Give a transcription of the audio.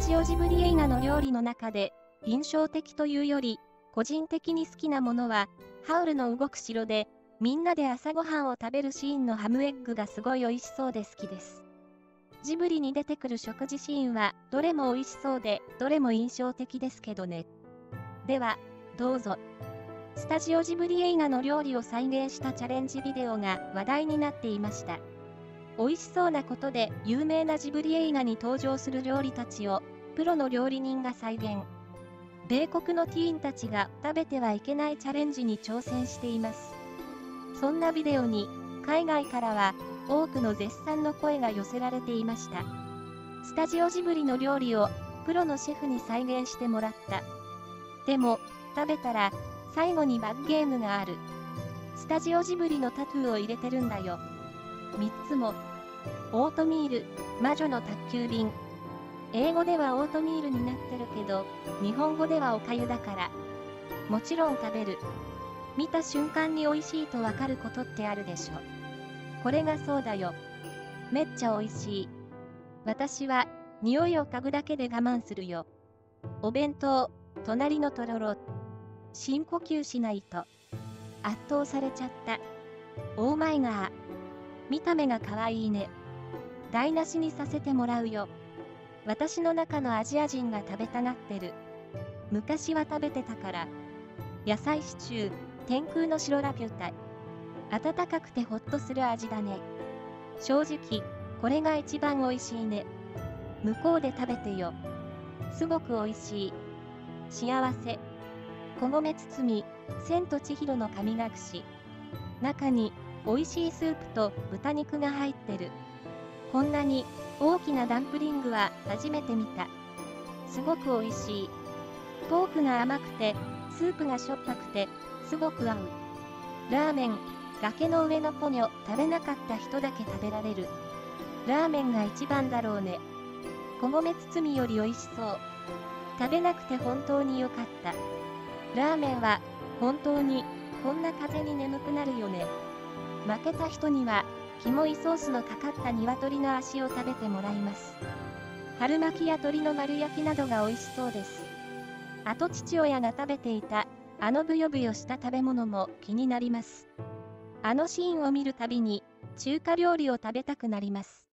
タジオジブリ映画の料理の中で、印象的というより、個人的に好きなものは、ハウルの動く城で、みんなで朝ごはんを食べるシーンのハムエッグがすごい美味しそうで好きです。ジブリに出てくる食事シーンは、どれも美味しそうで、どれも印象的ですけどね。では、どうぞ。スタジオジブリ映画の料理を再現したチャレンジビデオが話題になっていました。美味しそうなことで有名なジブリ映画に登場する料理たちを、プロの料理人が再現。米国のティーンたちが食べてはいけないチャレンジに挑戦しています。そんなビデオに、海外からは、多くの絶賛の声が寄せられていました。スタジオジブリの料理を、プロのシェフに再現してもらった。でも、食べたら、最後に罰ゲームがある。スタジオジブリのタトゥーを入れてるんだよ。3つも。オートミール、魔女の宅急便。英語ではオートミールになってるけど、日本語ではおかゆだから。もちろん食べる。見た瞬間に美味しいとわかることってあるでしょ。これがそうだよ。めっちゃ美味しい。私は、匂いを嗅ぐだけで我慢するよ。お弁当、隣のとろろ。深呼吸しないと。圧倒されちゃった。オーマイガー。見た目が可愛いね。台無しにさせてもらうよ。私の中のアジア人が食べたがってる。昔は食べてたから。野菜シチュー。天空の白ラピュタ。温かくてホッとする味だね。正直、これが一番美味しいね。向こうで食べてよ。すごく美味しい。幸せ。小米包み、千と千尋の神隠し。中に、美味しいスープと豚肉が入ってる。こんなに、大きなダンプリングは初めて見た。すごく美味しい。ポークが甘くて、スープがしょっぱくて、すごく合う。ラーメン、崖の上のポニョ、食べなかった人だけ食べられる。ラーメンが一番だろうね。小米包みより美味しそう。食べなくて本当に良かった。ラーメンは、本当に、こんな風に眠くなるよね。負けた人には、キモいソースのかかった鶏の足を食べてもらいます。春巻きや鶏の丸焼きなどが美味しそうです。あと父親が食べていた、あのブヨブヨした食べ物も気になります。あのシーンを見るたびに、中華料理を食べたくなります。